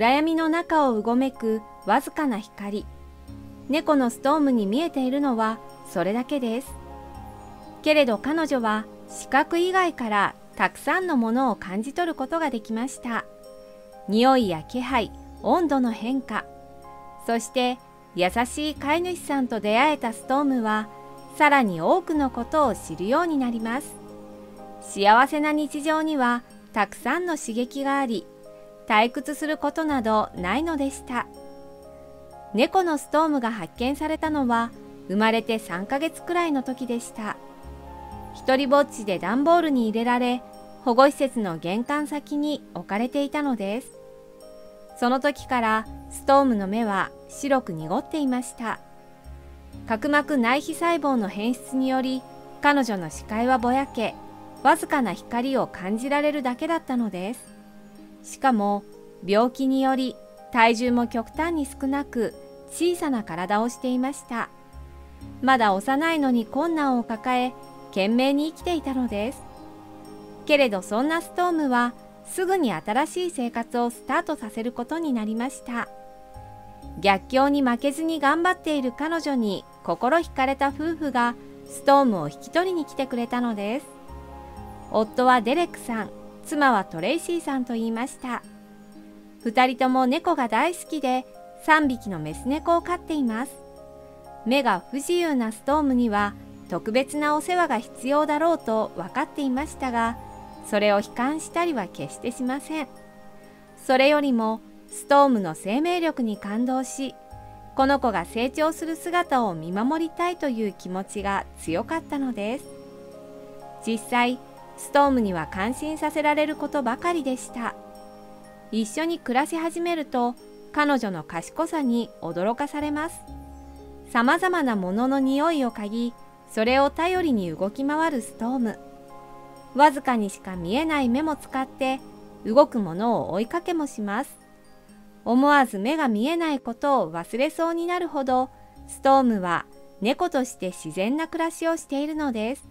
暗闇の中をうごめくわずかな光。猫のストームに見えているのはそれだけです。けれど彼女は視覚以外からたくさんのものを感じ取ることができました。匂いや気配、温度の変化、そして優しい飼い主さんと出会えたストームはさらに多くのことを知るようになります。幸せな日常にはたくさんの刺激があり、退屈することなどないのでした。猫のストームが発見されたのは生まれて3ヶ月くらいの時でした。一人ぼっちで段ボールに入れられ、保護施設の玄関先に置かれていたのです。その時からストームの目は白く濁っていました。角膜内皮細胞の変質により、彼女の視界はぼやけ、わずかな光を感じられるだけだったのです。しかも病気により体重も極端に少なく小さな体をしていました。まだ幼いのに困難を抱え懸命に生きていたのです。けれどそんなストームはすぐに新しい生活をスタートさせることになりました。逆境に負けずに頑張っている彼女に心惹かれた夫婦がストームを引き取りに来てくれたのです。夫はデレックさん、妻はトレイシーさんと言いました。2人とも猫が大好きで3匹のメス猫を飼っています。目が不自由なストームには特別なお世話が必要だろうと分かっていましたが、それを悲観したりは決してしません。それよりもストームの生命力に感動し、この子が成長する姿を見守りたいという気持ちが強かったのです。実際、ストームには感心させられることばかりでした。一緒に暮らし始めると彼女の賢さに驚かされます。さまざまなものの匂いを嗅ぎ、それを頼りに動き回るストーム。わずかにしか見えない目も使って動くものを追いかけもします。思わず目が見えないことを忘れそうになるほど、ストームは猫として自然な暮らしをしているのです。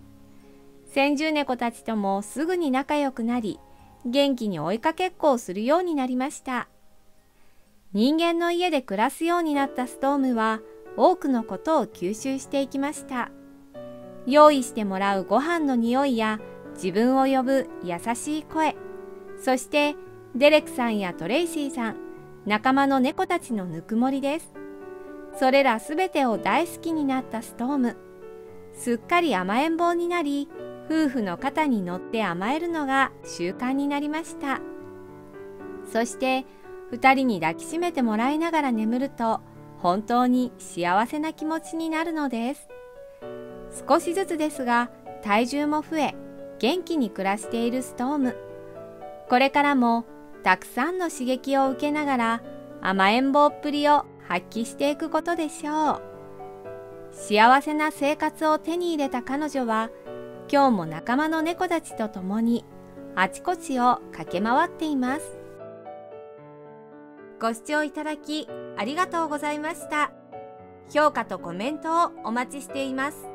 先住猫たちともすぐに仲良くなり、元気に追いかけっこをするようになりました。人間の家で暮らすようになったストームは多くのことを吸収していきました。用意してもらうご飯の匂いや自分を呼ぶ優しい声、そしてデレクさんやトレイシーさん、仲間の猫たちのぬくもりです。それらすべてを大好きになったストーム。すっかり甘えん坊になり、夫婦の肩に乗って甘えるのが習慣になりました。そして2人に抱きしめてもらいながら眠ると本当に幸せな気持ちになるのです。少しずつですが体重も増え元気に暮らしているストーム。これからもたくさんの刺激を受けながら甘えん坊っぷりを発揮していくことでしょう。幸せな生活を手に入れた彼女は今日も仲間の猫たちと共にあちこちを駆け回っています。ご視聴いただきありがとうございました。評価とコメントをお待ちしています。